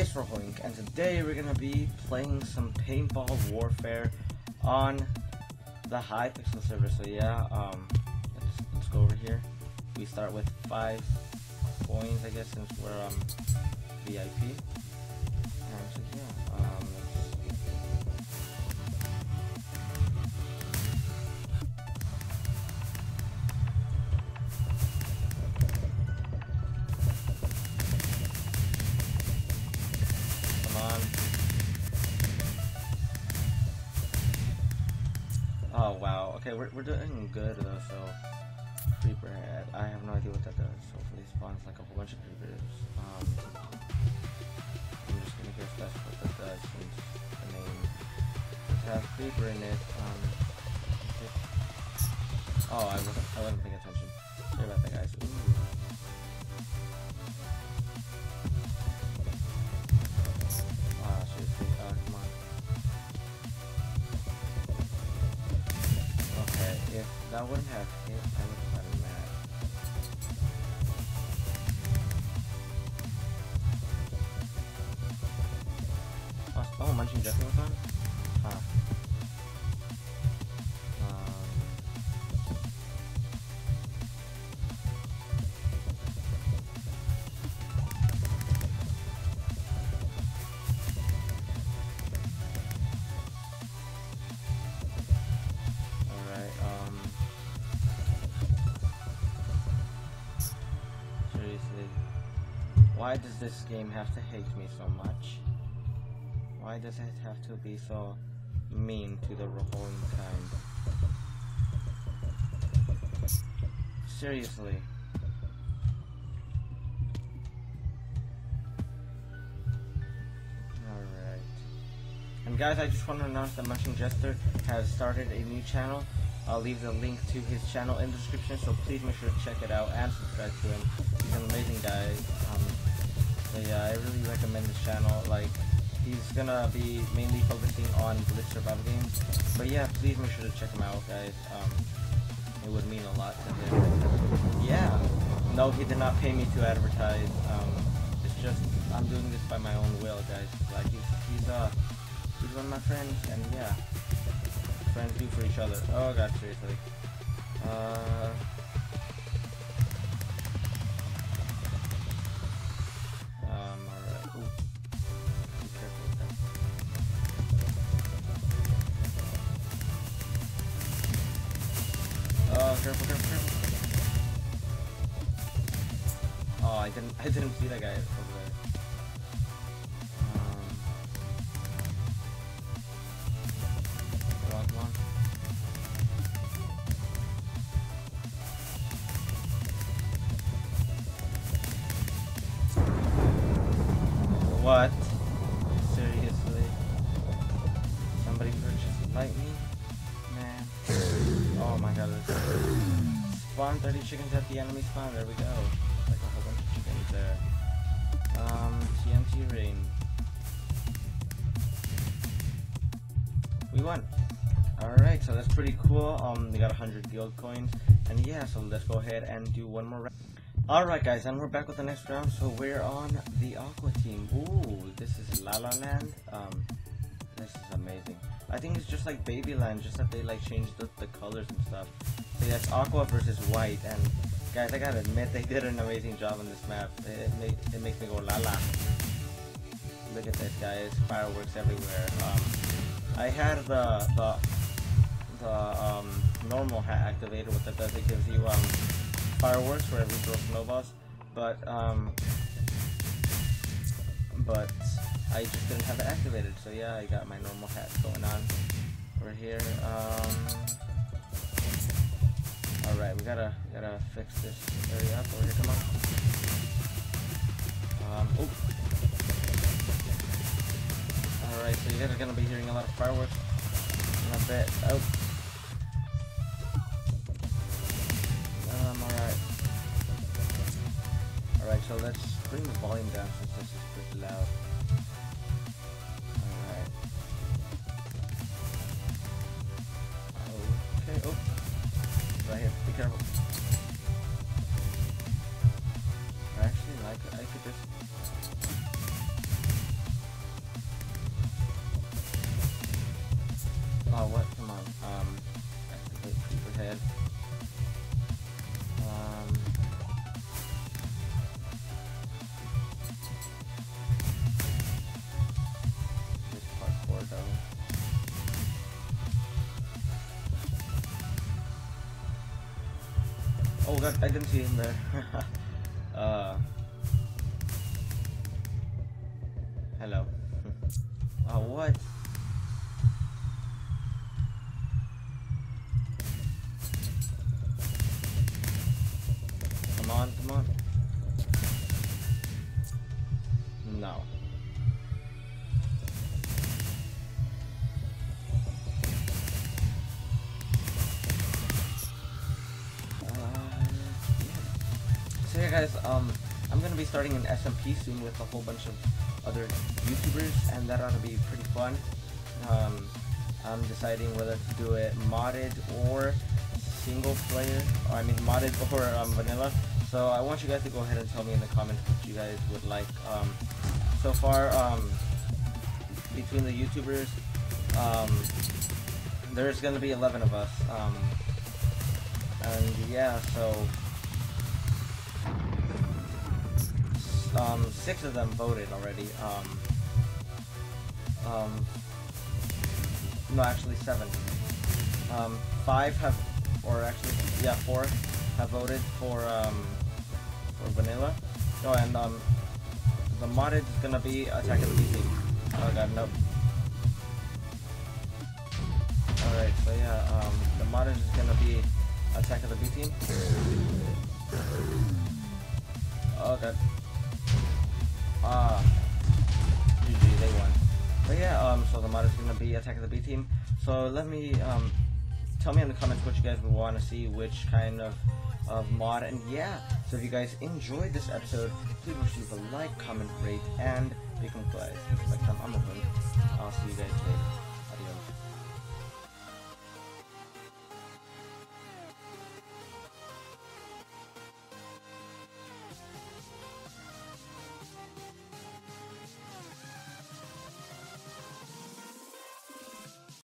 it's Rojoinc, and today we're gonna be playing some paintball warfare on the Hypixel server. So yeah, let's go over here. We start with 5 coins, I guess, since we're VIP. So yeah, oh wow, okay, we're doing good though. So creeper head, I have no idea what that does. Hopefully it spawns like a whole bunch of creepers. I'm just gonna guess that's what that does since the name does have creeper in it. Oh, I wasn't paying attention. Sorry about that, guys. Ooh. That wouldn't have hit, I would have gotten mad. Oh, Mushroom Jester was on? Huh. Why does this game have to hate me so much? Why does it have to be so mean to the Rojoinc kind? Seriously. Alright. And guys, I just want to announce that Mushroom Jester has started a new channel. I'll leave the link to his channel in the description, so please make sure to check it out and subscribe to him. He's an amazing guy. So yeah, I really recommend this channel. Like, he's gonna be mainly focusing on Blitz Battle Games, but yeah, please make sure to check him out, guys. It would mean a lot to him. Yeah, no, he did not pay me to advertise. It's just I'm doing this by my own will, guys. Like, he's one of my friends, and yeah, friends do for each other. Oh god, seriously. Careful, careful, careful. Oh, I didn't see that guy over there. Come on, come on. What? Seriously? Somebody purchased lightning? Man. Oh my god, spawn 30 chickens at the enemy spawn, there we go. Like a whole bunch of chickens there. TNT rain. We won. Alright, so that's pretty cool. We got 100 guild coins. And yeah, so let's go ahead and do one more round. Alright guys, and we're back with the next round. So we're on the Aqua team. Ooh, this is La La Land. This is amazing. I think it's just like Babyland, just that they like changed the colors and stuff. So yeah, it's Aqua versus White, and guys, I gotta admit, they did an amazing job on this map. It makes me go la la. Look at this, guys, fireworks everywhere. I had the normal hat activated. What that does, it gives you fireworks for every throw snowballs, but I just didn't have it activated, so yeah, I got my normal hat going on over here. Alright, we gotta fix this area up over here, come on. Alright, so you guys are gonna be hearing a lot of fireworks in a bit. Oh. Alright. Alright, so let's bring the volume down since this is pretty loud. Oh, right here, be careful. Actually, I could just... what? Come on. I can hit Superhead. Oh god, I didn't see him there. Hello. Oh, what? Come on, come on. No. So yeah guys, I'm gonna be starting an SMP soon with a whole bunch of other YouTubers, and that ought to be pretty fun. I'm deciding whether to do it modded or single player, or I mean modded or vanilla. So I want you guys to go ahead and tell me in the comments what you guys would like. So far, between the YouTubers, there's gonna be 11 of us, and yeah, so 6 of them voted already. No, actually 7. 5 have, or actually, yeah, 4 have voted for vanilla. Oh, and the modded is gonna be Attack of the B-Team. Oh god, nope. All right, so yeah, the modded is gonna be Attack of the B-Team. Oh god. GG, they won. But yeah, so the mod is gonna be Attack of the B-Team. So let me, tell me in the comments what you guys would want to see, which kind of mod, and yeah. So if you guys enjoyed this episode, please leave a like, comment, rate, and become guys. Next time, I'm Rojoinc. I'll see you guys later.